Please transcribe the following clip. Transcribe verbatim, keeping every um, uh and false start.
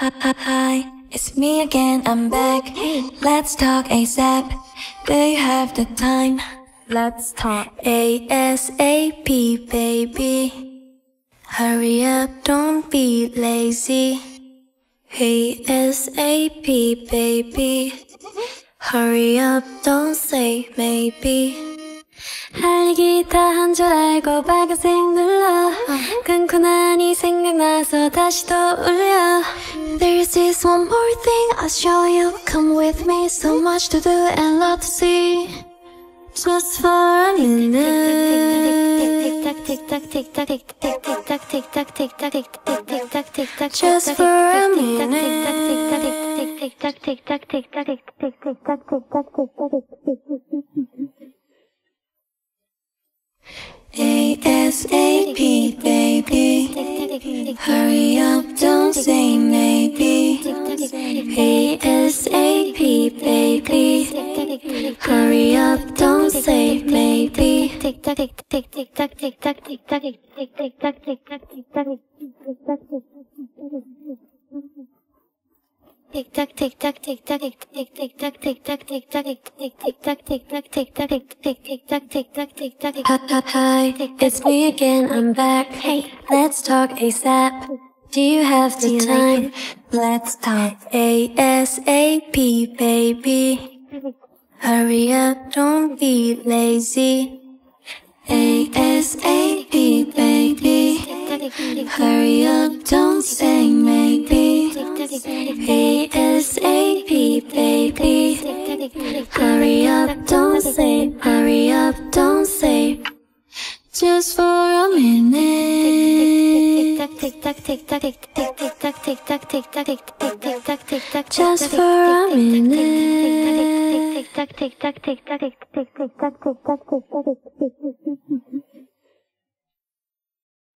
Hi, hi, hi, it's me again, I'm back. Hey. Let's talk ASAP. Do you have the time? Let's talk ASAP, baby. Hurry up, don't be lazy. ASAP, baby. Hurry up, don't say maybe. 할 기타 한 줄 알고 빨간색 눌러. 끊고 나니 생각나서 다시 또 울려. There's this one more thing I'll show you. Come with me, so much to do and lot to see. Just for a minute. Just for a minute. ASAP, baby. Hurry up, don't say maybe. ASAP, baby. Hurry up, don't say maybe. Tick tack tick tack tick tack tick tick tack tick tack tick tack tick tack tick tack tick tack tick tack tick tack tick tack. Hi, hi, it's me again, I'm back. Hey, let's talk ASAP. Do you have the time? Let's talk ASAP, baby. Hurry up, don't be lazy. ASAP, baby. Hurry up, don't say maybe. ASAP, baby. Hurry up, don't say. Hurry up, don't say. Just for a minute. Just for a minute.